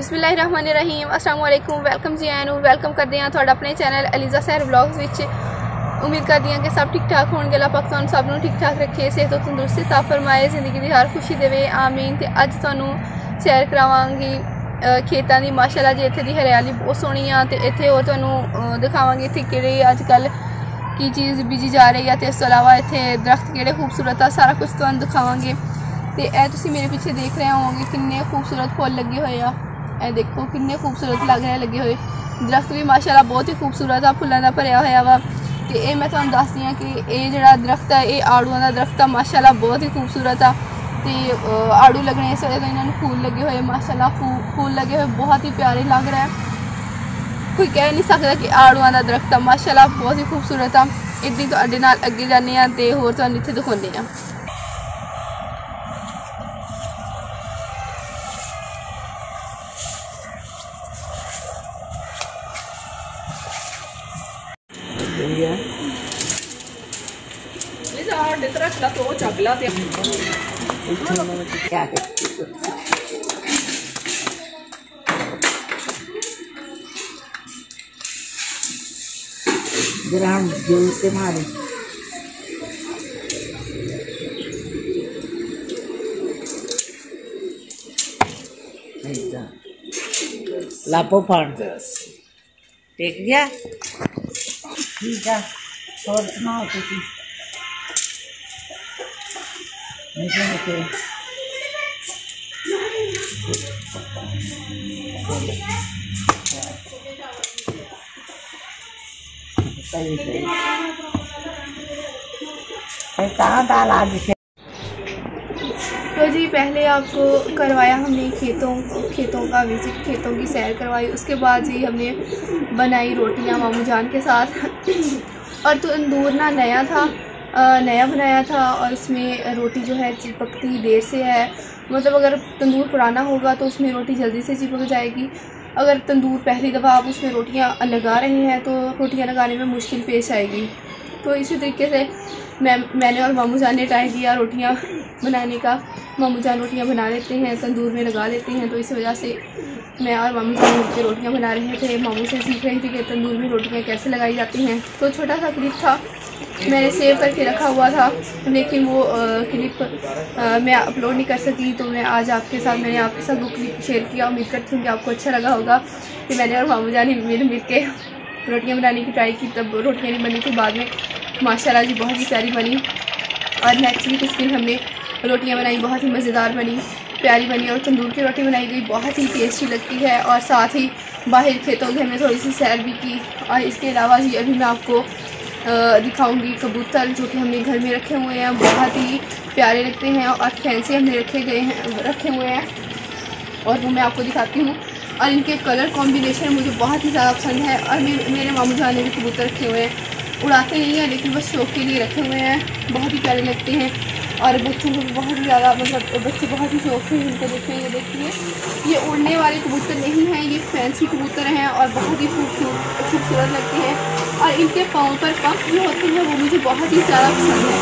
बिस्मिल्लाहिर्रहमानिर्रहीम अस्सलाम वालेकुम। वेलकम जी एनू वेलकम करते हैं थोड़ा अपने चैनल अलीज़ा सहर ब्लॉग्स विच। उम्मीद करती हाँ कि सब ठीक ठाक होंगे। अल्लाह पाक तुहानू सब ठीक ठाक रखे, सेहत और तंदुरुस्ती ता फरमाए, जिंदगी की हर खुशी देवे आमीन। तो अज तुहानू सैर करावांगी खेतों की। माशाल्लाह जी इत्थे दी हरियाली बहुत सोहनी आ। तो इत्थे होर तुहानू दिखावांगी इत्थे किहड़े अजकल की चीज़ बीजी जा रही है, तो इस तों इलावा इत्थे दरख्त किहड़े खूबसूरत आ, सारा कुछ तुहानू दिखावांगे। तो यह तुसीं मेरे पिछे देख रहे होंगे किन्ने खूबसूरत फुल लगे हुए आ। ए देखो किन्ने खूबसूरत लग रहे लगे हुए दरख्त भी माशाल्लाह बहुत ही खूबसूरत आ, फुलों का भरया हुआ वा। तो ये मैं तुहानू दसदी हाँ कि यह जिहड़ा दरख्त है ये आड़ूआं का दरख्त आ, माशाल्लाह बहुत ही खूबसूरत आ। तो आड़ू लगने इस वजह इन्होंने फूल लगे हुए माशाल्लाह फूल लगे हुए बहुत ही प्यारे लग रहा है। कोई कह नहीं सकता कि आड़ूआं का दरख्त आ माशाल्लाह बहुत ही खूबसूरत आ। इद्दी तुहाडे नाल अगे जाने आ ते होर तुहानू इत्थे दिखाउंदे आ। ग्राम जोर से मारे लापो फाड़ टेक गया ठीक है। और सुनाओ तुम तो जी पहले आपको करवाया हमने खेतों का विजिट, खेतों की सैर करवाई। उसके बाद जी हमने बनाई रोटियां मामू जान के साथ। और तंदूर ना नया था, नया बनाया था और उसमें रोटी जो है चिपकती ही देर से है। मतलब अगर तंदूर पुराना होगा तो उसमें रोटी जल्दी से चिपक जाएगी। अगर तंदूर पहली दफ़ा आप उसमें रोटियां लगा रहे हैं तो रोटियां लगाने में मुश्किल पेश आएगी। तो इसी तरीके से मैंने और मामू जान ने ट्राई किया रोटियां बनाने का। मामू जान रोटियाँ बना लेते हैं, तंदूर में लगा लेते हैं, तो इस वजह से मैं और मामू जान मिलकर रोटियाँ बना रहे थे। मामू से सीख रही थी कि तंदूर में रोटियाँ कैसे लगाई जाती हैं। तो छोटा सा क्लिप था, मैंने सेव करके रखा हुआ था, लेकिन वो क्लिप मैं अपलोड नहीं कर सकी। तो मैं आज मैंने आपके साथ वो क्लिप शेयर किया। उम्मीद करती हूँ कि आपको अच्छा लगा होगा कि मैंने और मामू जान मिल के रोटियाँ बनाने की ट्राई की। तब रोटियाँ नहीं बनी, तो बाद में माशाल्लाह जी बहुत ही प्यारी बनी। और नेक्स्ट वीक उस दिन हमने रोटियाँ बनाई, बहुत ही मज़ेदार बनी, प्यारी बनी। और तंदूर की रोटी बनाई गई, बहुत ही टेस्टी लगती है। और साथ ही बाहर खेतों में हमने थोड़ी सी सैर भी की। और इसके अलावा जी अभी मैं आपको दिखाऊंगी कबूतर जो कि हमने घर में रखे हुए हैं, बहुत ही प्यारे लगते हैं और फैंसी हमने रखे हुए हैं और वो मैं आपको दिखाती हूँ। और इनके कलर कॉम्बिनेशन मुझे बहुत ही ज़्यादा पसंद है। और मेरे मामू जान ने भी कबूतर रखे हुए हैं, उड़ाते नहीं हैं लेकिन बस शौक के लिए रखे हुए हैं, बहुत ही प्यारे लगते हैं। और बच्चों को बहुत ही ज़्यादा मतलब बच्चे बहुत ही शौक से इनको देखते हैं। ये देखिए, ये उड़ने वाले कबूतर नहीं हैं, ये फैंसी कबूतर हैं और बहुत ही खूबसूरत लगते हैं। और इनके पाँव पर पंख जो होते हैं वो मुझे बहुत ही ज़्यादा पसंद है।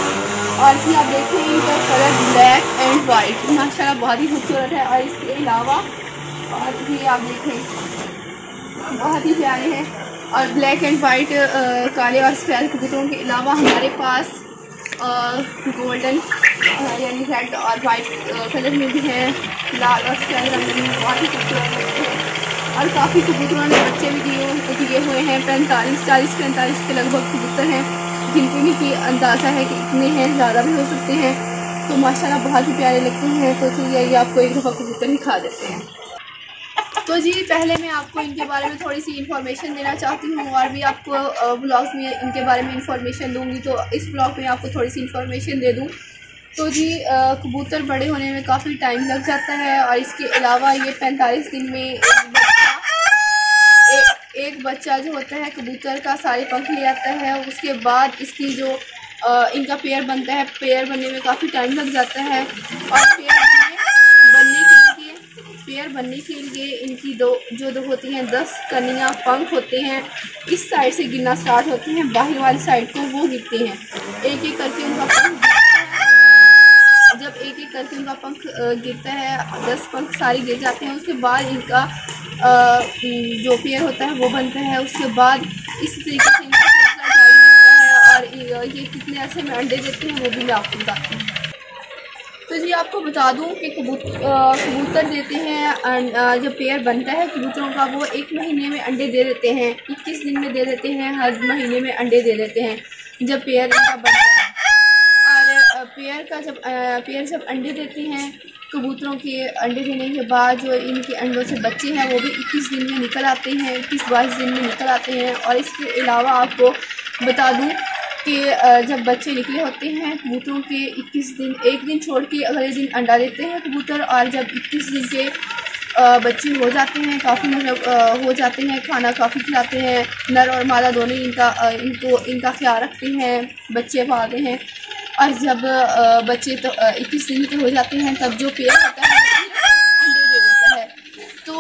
और फिर आप देखते हैं इनका कलर ब्लैक एंड वाइट माशाल्लाह बहुत ही खूबसूरत है। और इसके अलावा और भी आप देखें बहुत ही प्यारे हैं। और ब्लैक एंड वाइट काले और सफ़ेद कबूतरों के अलावा हमारे पास गोल्डन यानी रेड और वाइट कलर में भी है, लाल और सफेद रंग में बहुत ही खूबसूरत लगते हैं। और काफ़ी कबूतरों ने बच्चे भी दिए हुए हैं, 45 के लगभग कबूतर हैं, जिनको भी कि अंदाज़ा है कि इतने हैं, ज़्यादा भी हो सकते हैं। तो माशाल्लाह बहुत ही प्यारे लगते हैं। तो यही आपको एक दफ़ा कबूतर दिखा देते हैं। तो जी पहले मैं आपको इनके बारे में थोड़ी सी इन्फॉर्मेशन देना चाहती हूँ और भी आपको ब्लॉग्स में इनके बारे में इन्फॉर्मेशन दूँगी। तो इस ब्लॉग में आपको थोड़ी सी इन्फॉर्मेशन दे दूँ। तो जी कबूतर बड़े होने में काफ़ी टाइम लग जाता है। और इसके अलावा ये 45 दिन में एक बच्चा जो होता है कबूतर का सारे पंख ले आता है। उसके बाद इसकी जो इनका पेयर बनता है, पेयर बनने में काफ़ी टाइम लग जाता है। और पेयर बनने के लिए इनकी जो होती हैं 10 कनियाँ पंख होते हैं, इस साइड से गिरना स्टार्ट होते हैं, बाहर वाली साइड को वो गिरते हैं। एक एक करके उनका पंख करके इनका पंख गिरता है, 10 पंख सारे गिर जाते हैं। उसके बाद इनका जो पेयर होता है वो बनता है। उसके बाद इसी तरीके से इनका सिलसिला जारी रहता है और ये कितने ऐसे में अंडे देते हैं वो भी मैं आपको बताती हूँ। तो जी आपको बता दूं कि कबूतर देते हैं, जब पेयर बनता है कबूतरों का वो 1 महीने में अंडे दे देते हैं, 21 दिन में दे देते हैं, हर महीने में अंडे दे देते हैं जब पेयर इनका बनता है। और पेयर जब अंडे देते हैं कबूतरों के, अंडे देने के बाद जो इनके अंडों से बच्चे हैं वो भी 21 दिन में निकल आते हैं, 21-22 दिन में निकल आते हैं। और इसके अलावा आपको बता दूं कि जब बच्चे निकले होते हैं कबूतरों के 21 दिन, एक दिन छोड़ के अगले दिन अंडा देते हैं कबूतर। और जब 21 दिन के बच्चे हो जाते हैं, काफ़ी मतलब हो जाते हैं, खाना काफ़ी खिलाते हैं, नर और मादा दोनों इनका ख्याल रखते हैं, बच्चे पालते हैं। और जब बच्चे तो 21 दिन के हो जाते हैं तब जो पेयर होता है अंडे दे देता है। तो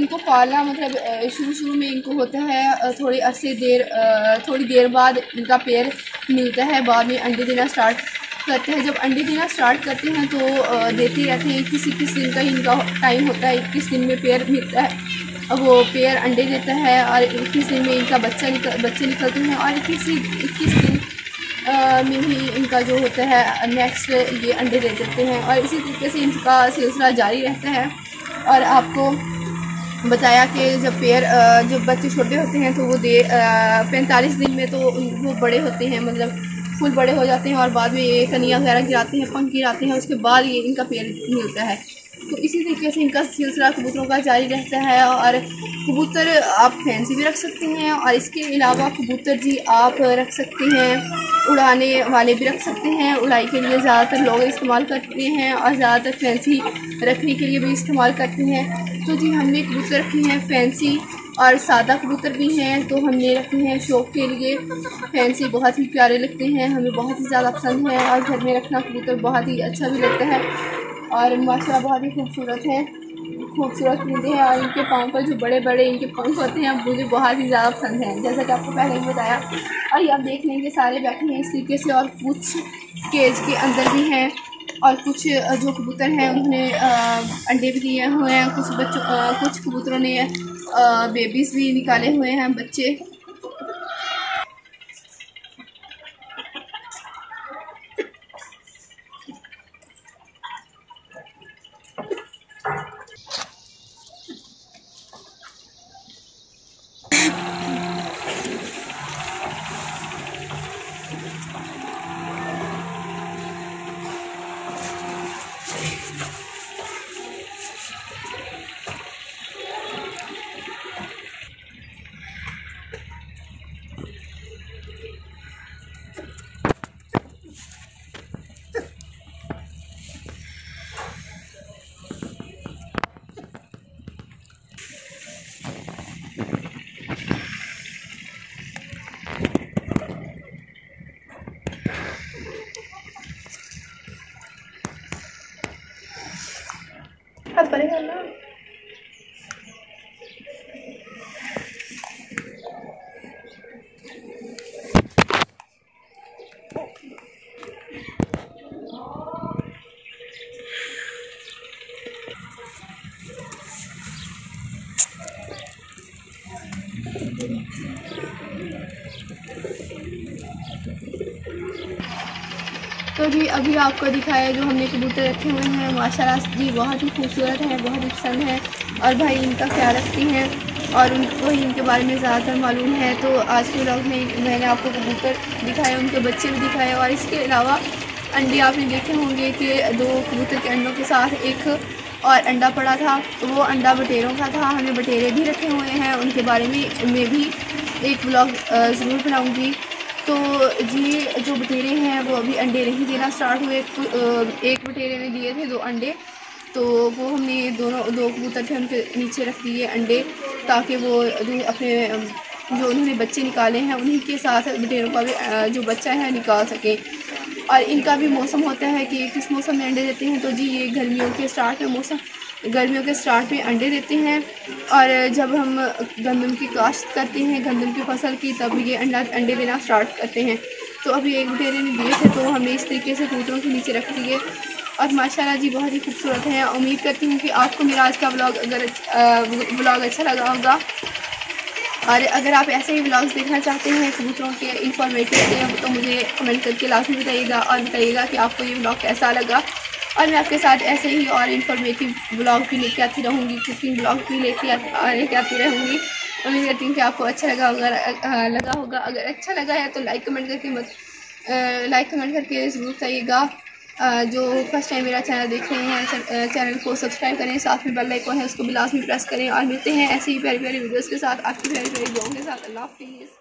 इनको पालना मतलब शुरू में इनको होता है, थोड़ी देर बाद इनका पेयर मिलता है, बाद में अंडे देना स्टार्ट करते हैं। जब अंडे देना स्टार्ट करते हैं तो देते रहते हैं, किसी दिन का इनका टाइम होता है, 21 दिन में पेयर मिलता है, वो पेयर अंडे देता है और 21 दिन में इनका बच्चे निकलते हैं। और 21 दिन में ही इनका जो होता है नेक्स्ट ये अंडे दे देते हैं और इसी तरीके से इनका सिलसिला जारी रहता है। और आपको बताया कि जब बच्चे छोटे होते हैं तो वो 45 दिन में तो वो बड़े होते हैं, मतलब फुल बड़े हो जाते हैं और बाद में ये कनिया वगैरह गिराते हैं, पंख गिराते हैं, उसके बाद ये इनका पेयर मिलता है। तो इसी तरीके से इनका सिलसिला कबूतरों का जारी रहता है। और कबूतर आप फैंसी भी रख सकते हैं और इसके अलावा कबूतर जी आप रख सकते हैं, उड़ाने वाले भी रख सकते हैं, उड़ाई के लिए ज़्यादातर लोग इस्तेमाल करते हैं और ज़्यादातर फैंसी रखने के लिए भी इस्तेमाल करते हैं। तो जी हमने कबूतर रखे हैं फैंसी और सादा कबूतर भी हैं, तो हमने रखे हैं शौक़ के लिए। फैंसी बहुत ही प्यारे लगते हैं, हमें बहुत ही ज़्यादा पसंद है और घर में रखना कबूतर बहुत ही अच्छा भी लगता है और माशाल्लाह बहुत ही खूबसूरत है, खूबसूरत मिलते हैं। और इनके पाँव पर जो बड़े बड़े इनके पंख होते हैं मुझे बहुत ही ज़्यादा पसंद हैं, जैसा कि आपको पहले ही बताया। और ये आप देख लेंगे सारे बैठे हैं इस तरीके से और कुछ केज के अंदर भी हैं और कुछ जो कबूतर हैं उन्होंने अंडे भी दिए हुए हैं, कुछ कबूतरों ने बेबीज़ भी निकाले हुए हैं बच्चे। तो जी अभी आपको दिखाया जो हमने कबूतर रखे हुए हैं, माशाल्लाह जी बहुत ही खूबसूरत हैं, बहुत ही पसंद हैं और भाई इनका ख्याल रखती हैं और उनको ही इनके बारे में ज़्यादातर मालूम है। तो आज के व्लॉग में मैंने आपको कबूतर दिखाए, उनके बच्चे भी दिखाए और इसके अलावा अंडे आपने देखे होंगे कि 2 कबूतर के अंडों के साथ एक और अंडा पड़ा था, तो वो अंडा बटेरों का था। हमने बटेरे भी रखे हुए हैं, उनके बारे में मैं भी एक व्लॉग ज़रूर बनाऊँगी। तो जी जो बटेरे हैं वो अभी अंडे नहीं देना स्टार्ट हुए, एक बटेरे ने दिए थे 2 अंडे, तो वो हमने दो कबूतर थे उनके नीचे रख दिए अंडे ताकि वो जो उन्होंने बच्चे निकाले हैं उन्हीं के साथ बटेरों का भी जो बच्चा है निकाल सकें। और इनका भी मौसम होता है कि किस मौसम में अंडे देते हैं, तो जी ये गर्मियों के स्टार्ट में अंडे देते हैं और जब हम गंदम की काश्त करते हैं, गंदम की फसल की, तब ये अंडे देना स्टार्ट करते हैं। तो अभी 1 बटेरे ने दिए थे तो हमने इस तरीके से कबूतरों के नीचे रख दिए और माशाल्लाह जी बहुत ही खूबसूरत हैं। उम्मीद करती हूँ कि आपको मेरा आज का व्लॉग अच्छा लगा होगा। और अगर आप ऐसे ही व्लॉग्स देखना चाहते हैं कबूतरों के इंफॉर्मेटिव के, तो मुझे कमेंट करके लाजमी बताइएगा और बताइएगा कि आपको ये व्लॉग कैसा लगा। और मैं आपके साथ ऐसे ही और इन्फॉर्मेटिव ब्लॉग भी लेके आती रहूँगी, कुकिंग ब्लॉग भी लेके आती रहूँगी। उम्मीद करती हूँ कि आपको अच्छा लगा होगा। अगर अच्छा लगा है तो लाइक कमेंट करके ज़रूर बताइएगा। जो फर्स्ट टाइम मेरा चैनल देख रहे हैं चैनल को सब्सक्राइब करें, साथ में बेल आइकॉन है उसको भी लाजमी प्रेस करें। और मिलते हैं ऐसे ही प्यारी प्यारी वीडियोज़ के साथ, आपकी प्यारी प्यारी ब्लॉग के साथ। अल्लाह हाफिज़।